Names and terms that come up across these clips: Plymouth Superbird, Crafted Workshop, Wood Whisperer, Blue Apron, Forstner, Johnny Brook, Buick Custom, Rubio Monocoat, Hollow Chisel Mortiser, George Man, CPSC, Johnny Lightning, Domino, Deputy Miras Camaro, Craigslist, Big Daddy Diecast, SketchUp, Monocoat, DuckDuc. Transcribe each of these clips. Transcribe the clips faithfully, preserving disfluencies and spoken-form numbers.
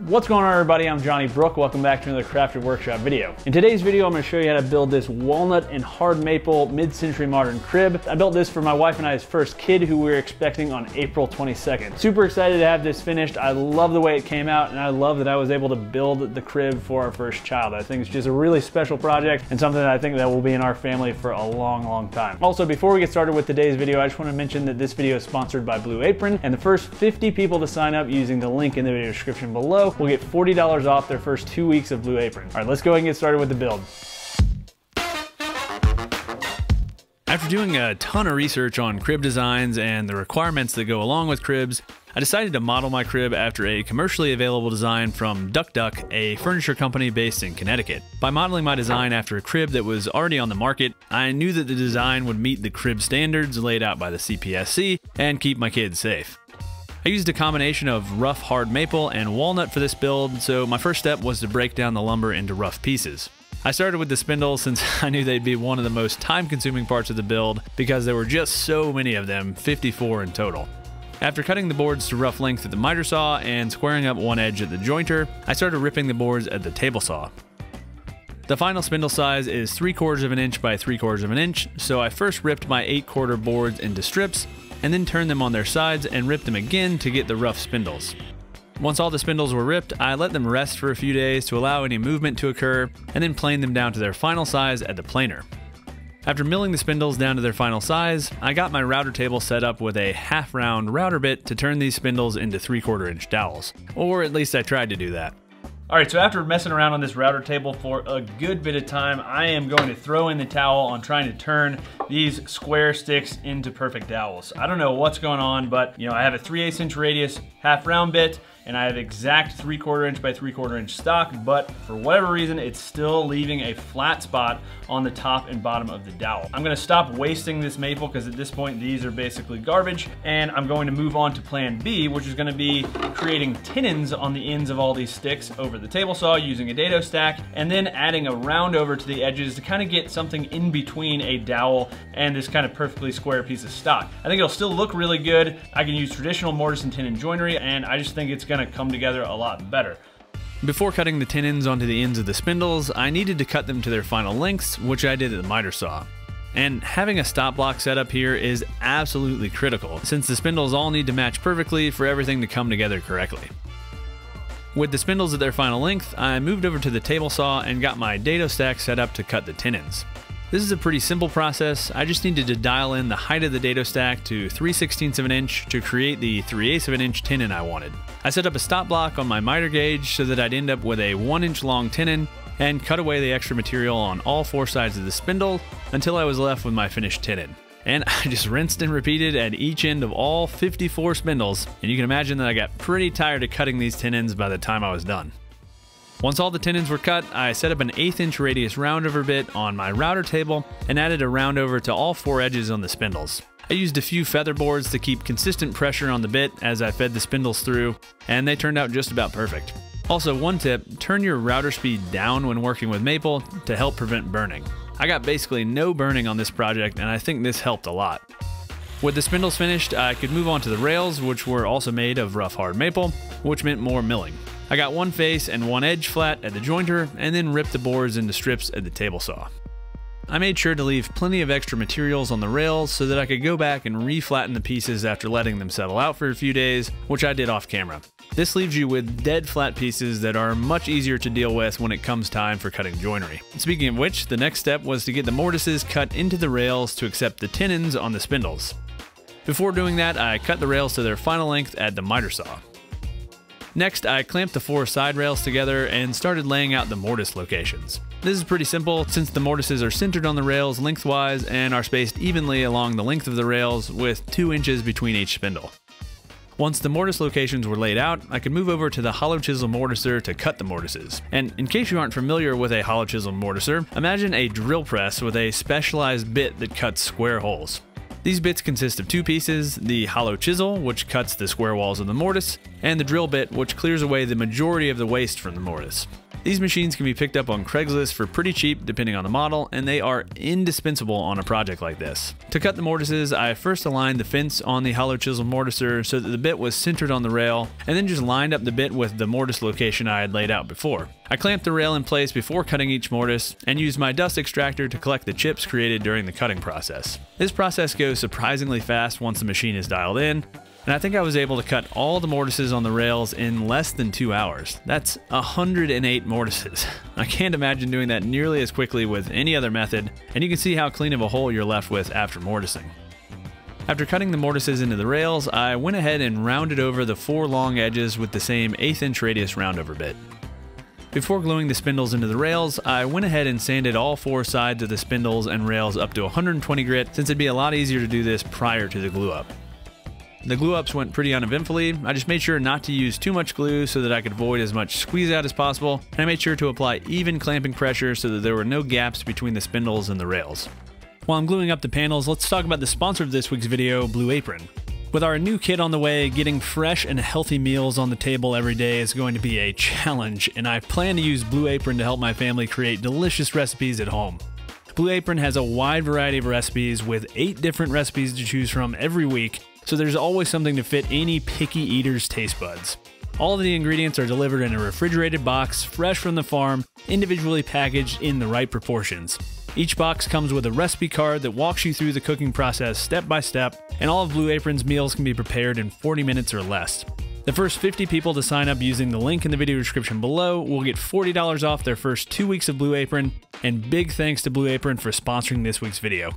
What's going on, everybody? I'm Johnny Brook. Welcome back to another Crafted Workshop video. In today's video, I'm going to show you how to build this walnut and hard maple mid-century modern crib. I built this for my wife and I's first kid, who we were expecting on April twenty-second. Super excited to have this finished. I love the way it came out, and I love that I was able to build the crib for our first child. I think it's just a really special project and something that I think that will be in our family for a long, long time. Also, before we get started with today's video, I just want to mention that this video is sponsored by Blue Apron, and the first fifty people to sign up using the link in the video description below will get forty dollars off their first two weeks of Blue Apron. All right, let's go ahead and get started with the build. After doing a ton of research on crib designs and the requirements that go along with cribs, I decided to model my crib after a commercially available design from DuckDuc, a furniture company based in Connecticut. By modeling my design after a crib that was already on the market, I knew that the design would meet the crib standards laid out by the C P S C and keep my kids safe. I used a combination of rough hard maple and walnut for this build, so my first step was to break down the lumber into rough pieces. I started with the spindles since I knew they'd be one of the most time-consuming parts of the build because there were just so many of them, fifty-four in total. After cutting the boards to rough length at the miter saw and squaring up one edge at the jointer, I started ripping the boards at the table saw. The final spindle size is three quarters of an inch by three quarters of an inch, so I first ripped my eight quarter boards into strips, and then turn them on their sides and rip them again to get the rough spindles. Once all the spindles were ripped, I let them rest for a few days to allow any movement to occur, and then plane them down to their final size at the planer. After milling the spindles down to their final size, I got my router table set up with a half round router bit to turn these spindles into three quarter inch dowels, or at least I tried to do that. All right, so after messing around on this router table for a good bit of time, I am going to throw in the towel on trying to turn these square sticks into perfect dowels. I don't know what's going on, but you know, I have a three eighths inch radius half round bit, and I have exact three quarter inch by three quarter inch stock, but for whatever reason, it's still leaving a flat spot on the top and bottom of the dowel. I'm gonna stop wasting this maple because at this point, these are basically garbage, and I'm going to move on to plan B, which is gonna be creating tenons on the ends of all these sticks over the table saw using a dado stack, and then adding a round over to the edges to kind of get something in between a dowel and this kind of perfectly square piece of stock. I think it'll still look really good. I can use traditional mortise and tenon joinery, and I just think it's gonna to come together a lot better. Before cutting the tenons onto the ends of the spindles, I needed to cut them to their final lengths, which I did at the miter saw. And having a stop block set up here is absolutely critical, since the spindles all need to match perfectly for everything to come together correctly. With the spindles at their final length, I moved over to the table saw and got my dado stack set up to cut the tenons. This is a pretty simple process. I just needed to dial in the height of the dado stack to three sixteenths of an inch to create the three eighths of an inch tenon I wanted. I set up a stop block on my miter gauge so that I'd end up with a one inch long tenon and cut away the extra material on all four sides of the spindle until I was left with my finished tenon. And I just rinsed and repeated at each end of all fifty-four spindles, and you can imagine that I got pretty tired of cutting these tenons by the time I was done. Once all the tenons were cut, I set up an eighth inch radius roundover bit on my router table and added a roundover to all four edges on the spindles. I used a few feather boards to keep consistent pressure on the bit as I fed the spindles through, and they turned out just about perfect. Also, one tip, turn your router speed down when working with maple to help prevent burning. I got basically no burning on this project, and I think this helped a lot. With the spindles finished, I could move on to the rails, which were also made of rough hard maple, which meant more milling. I got one face and one edge flat at the jointer, and then ripped the boards into strips at the table saw. I made sure to leave plenty of extra materials on the rails so that I could go back and re-flatten the pieces after letting them settle out for a few days, which I did off camera. This leaves you with dead flat pieces that are much easier to deal with when it comes time for cutting joinery. Speaking of which, the next step was to get the mortises cut into the rails to accept the tenons on the spindles. Before doing that, I cut the rails to their final length at the miter saw. Next, I clamped the four side rails together and started laying out the mortise locations. This is pretty simple since the mortises are centered on the rails lengthwise and are spaced evenly along the length of the rails with two inches between each spindle. Once the mortise locations were laid out, I could move over to the hollow chisel mortiser to cut the mortises. And in case you aren't familiar with a hollow chisel mortiser, imagine a drill press with a specialized bit that cuts square holes. These bits consist of two pieces, the hollow chisel, which cuts the square walls of the mortise, and the drill bit, which clears away the majority of the waste from the mortise. These machines can be picked up on Craigslist for pretty cheap depending on the model, and they are indispensable on a project like this. To cut the mortises, I first aligned the fence on the hollow chisel mortiser so that the bit was centered on the rail, and then just lined up the bit with the mortise location I had laid out before. I clamped the rail in place before cutting each mortise and used my dust extractor to collect the chips created during the cutting process. This process goes surprisingly fast once the machine is dialed in, and I think I was able to cut all the mortises on the rails in less than two hours. That's one hundred eight mortises. I can't imagine doing that nearly as quickly with any other method, and you can see how clean of a hole you're left with after mortising. After cutting the mortises into the rails, I went ahead and rounded over the four long edges with the same eighth inch radius roundover bit. Before gluing the spindles into the rails, I went ahead and sanded all four sides of the spindles and rails up to one hundred twenty grit, since it'd be a lot easier to do this prior to the glue up. The glue ups went pretty uneventfully. I just made sure not to use too much glue so that I could avoid as much squeeze out as possible, and I made sure to apply even clamping pressure so that there were no gaps between the spindles and the rails. While I'm gluing up the panels, let's talk about the sponsor of this week's video, Blue Apron. With our new kid on the way, getting fresh and healthy meals on the table every day is going to be a challenge, and I plan to use Blue Apron to help my family create delicious recipes at home. Blue Apron has a wide variety of recipes with eight different recipes to choose from every week, so there's always something to fit any picky eater's taste buds. All of the ingredients are delivered in a refrigerated box, fresh from the farm, individually packaged in the right proportions. Each box comes with a recipe card that walks you through the cooking process step by step, and all of Blue Apron's meals can be prepared in forty minutes or less. The first fifty people to sign up using the link in the video description below will get forty dollars off their first two weeks of Blue Apron, and big thanks to Blue Apron for sponsoring this week's video.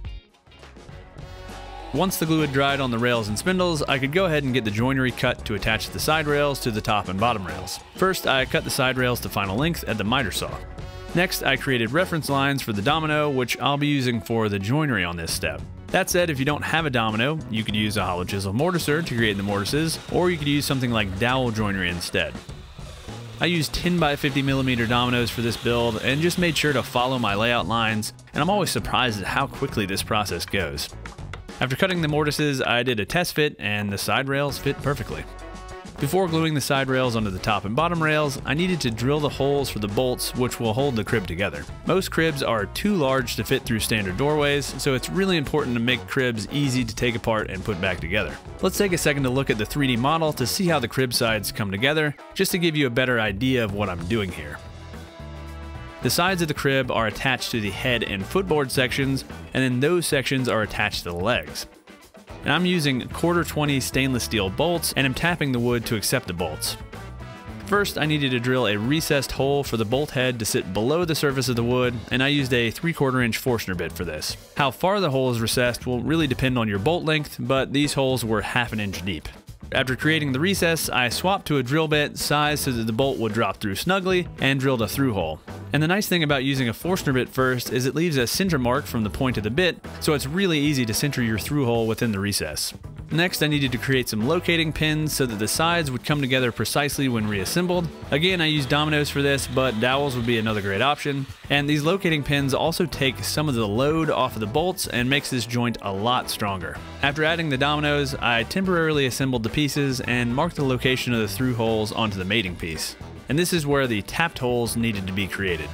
Once the glue had dried on the rails and spindles, I could go ahead and get the joinery cut to attach the side rails to the top and bottom rails. First, I cut the side rails to final length at the miter saw. Next, I created reference lines for the domino, which I'll be using for the joinery on this step. That said, if you don't have a domino, you could use a hollow chisel mortiser to create the mortises, or you could use something like dowel joinery instead. I used ten by fifty millimeter dominoes for this build and just made sure to follow my layout lines, and I'm always surprised at how quickly this process goes. After cutting the mortises, I did a test fit, and the side rails fit perfectly. Before gluing the side rails onto the top and bottom rails, I needed to drill the holes for the bolts which will hold the crib together. Most cribs are too large to fit through standard doorways, so it's really important to make cribs easy to take apart and put back together. Let's take a second to look at the three D model to see how the crib sides come together, just to give you a better idea of what I'm doing here. The sides of the crib are attached to the head and footboard sections, and then those sections are attached to the legs. And I'm using quarter twenty stainless steel bolts, and I'm tapping the wood to accept the bolts. First, I needed to drill a recessed hole for the bolt head to sit below the surface of the wood, and I used a three quarter inch Forstner bit for this. How far the hole is recessed will really depend on your bolt length, but these holes were half an inch deep. After creating the recess, I swapped to a drill bit size so that the bolt would drop through snugly, and drilled a through hole. And the nice thing about using a Forstner bit first is it leaves a center mark from the point of the bit, so it's really easy to center your through hole within the recess. Next, I needed to create some locating pins so that the sides would come together precisely when reassembled. Again, I used dominoes for this, but dowels would be another great option. And these locating pins also take some of the load off of the bolts and makes this joint a lot stronger. After adding the dominoes, I temporarily assembled the pieces and marked the location of the through holes onto the mating piece. And this is where the tapped holes needed to be created.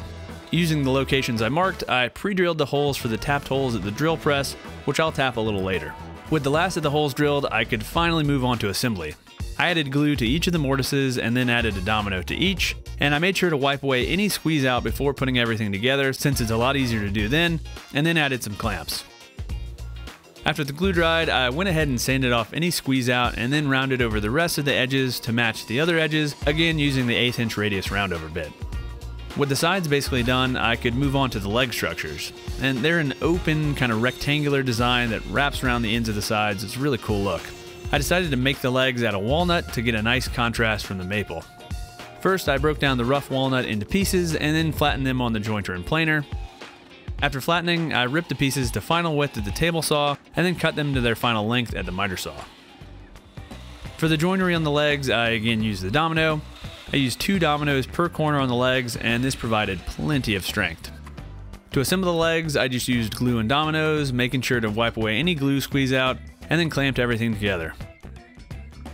Using the locations I marked, I pre-drilled the holes for the tapped holes at the drill press, which I'll tap a little later. With the last of the holes drilled, I could finally move on to assembly. I added glue to each of the mortises and then added a domino to each, and I made sure to wipe away any squeeze out before putting everything together, since it's a lot easier to do then, and then added some clamps. After the glue dried, I went ahead and sanded off any squeeze out and then rounded over the rest of the edges to match the other edges, again using the eighth inch radius roundover bit. With the sides basically done, I could move on to the leg structures. And they're an open, kind of rectangular design that wraps around the ends of the sides. It's a really cool look. I decided to make the legs out of walnut to get a nice contrast from the maple. First, I broke down the rough walnut into pieces and then flattened them on the jointer and planer. After flattening, I ripped the pieces to final width at the table saw and then cut them to their final length at the miter saw. For the joinery on the legs, I again used the domino. I used two dominoes per corner on the legs, and this provided plenty of strength. To assemble the legs, I just used glue and dominoes, making sure to wipe away any glue squeeze out, and then clamped everything together.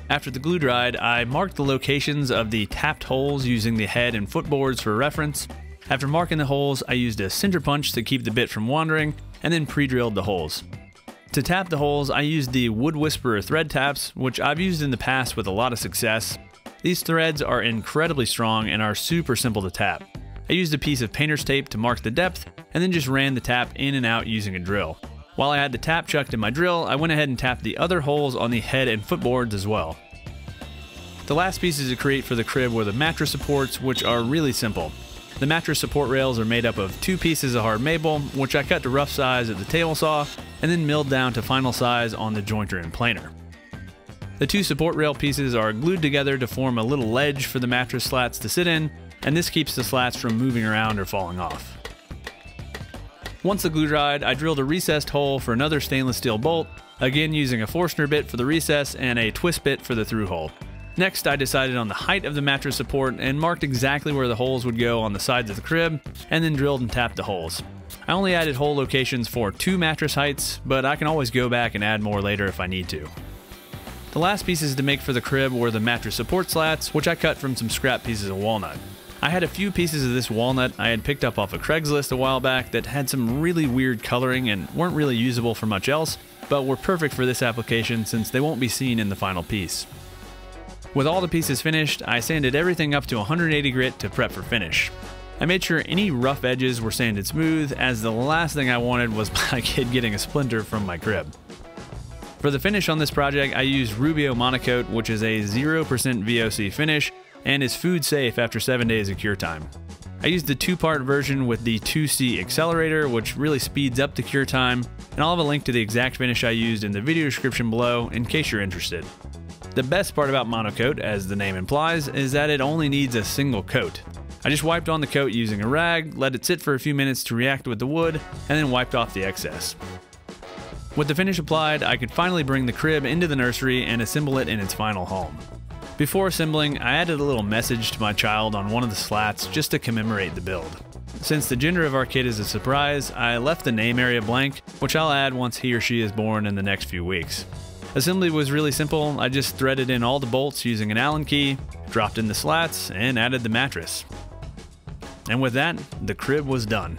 After the glue dried, I marked the locations of the tapped holes using the head and footboards for reference. After marking the holes, I used a cinder punch to keep the bit from wandering, and then pre-drilled the holes. To tap the holes, I used the Wood Whisperer thread taps, which I've used in the past with a lot of success. These threads are incredibly strong and are super simple to tap. I used a piece of painter's tape to mark the depth, and then just ran the tap in and out using a drill. While I had the tap chucked in my drill, I went ahead and tapped the other holes on the head and footboards as well. The last pieces to create for the crib were the mattress supports, which are really simple. The mattress support rails are made up of two pieces of hard maple, which I cut to rough size at the table saw, and then milled down to final size on the jointer and planer. The two support rail pieces are glued together to form a little ledge for the mattress slats to sit in, and this keeps the slats from moving around or falling off. Once the glue dried, I drilled a recessed hole for another stainless steel bolt, again using a Forstner bit for the recess and a twist bit for the through hole. Next, I decided on the height of the mattress support and marked exactly where the holes would go on the sides of the crib, and then drilled and tapped the holes. I only added hole locations for two mattress heights, but I can always go back and add more later if I need to. The last pieces to make for the crib were the mattress support slats, which I cut from some scrap pieces of walnut. I had a few pieces of this walnut I had picked up off of Craigslist a while back that had some really weird coloring and weren't really usable for much else, but were perfect for this application since they won't be seen in the final piece. With all the pieces finished, I sanded everything up to one hundred eighty grit to prep for finish. I made sure any rough edges were sanded smooth, as the last thing I wanted was my kid getting a splinter from my crib. For the finish on this project, I used Rubio Monocoat, which is a zero percent V O C finish, and is food safe after seven days of cure time. I used the two-part version with the two C accelerator, which really speeds up the cure time, and I'll have a link to the exact finish I used in the video description below in case you're interested. The best part about Monocoat, as the name implies, is that it only needs a single coat. I just wiped on the coat using a rag, let it sit for a few minutes to react with the wood, and then wiped off the excess. With the finish applied, I could finally bring the crib into the nursery and assemble it in its final home. Before assembling, I added a little message to my child on one of the slats just to commemorate the build. Since the gender of our kid is a surprise, I left the name area blank, which I'll add once he or she is born in the next few weeks. Assembly was really simple. I just threaded in all the bolts using an Allen key, dropped in the slats, and added the mattress. And with that, the crib was done.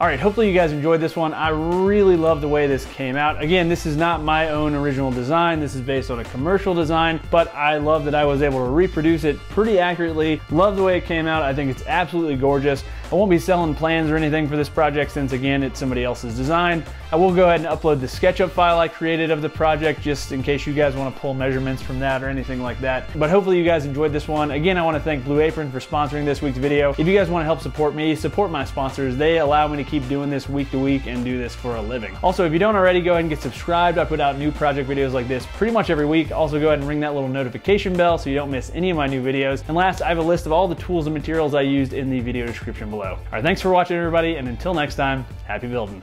All right, hopefully you guys enjoyed this one. I really love the way this came out. Again, this is not my own original design. This is based on a commercial design, but I love that I was able to reproduce it pretty accurately. Love the way it came out. I think it's absolutely gorgeous. I won't be selling plans or anything for this project since, again, it's somebody else's design. I will go ahead and upload the SketchUp file I created of the project just in case you guys want to pull measurements from that or anything like that. But hopefully you guys enjoyed this one. Again, I want to thank Blue Apron for sponsoring this week's video. If you guys want to help support me, support my sponsors. They allow me to keep doing this week to week and do this for a living. Also, if you don't already, go ahead and get subscribed. I put out new project videos like this pretty much every week. Also, go ahead and ring that little notification bell so you don't miss any of my new videos. And last, I have a list of all the tools and materials I used in the video description below. All right, thanks for watching, everybody, and until next time, happy building.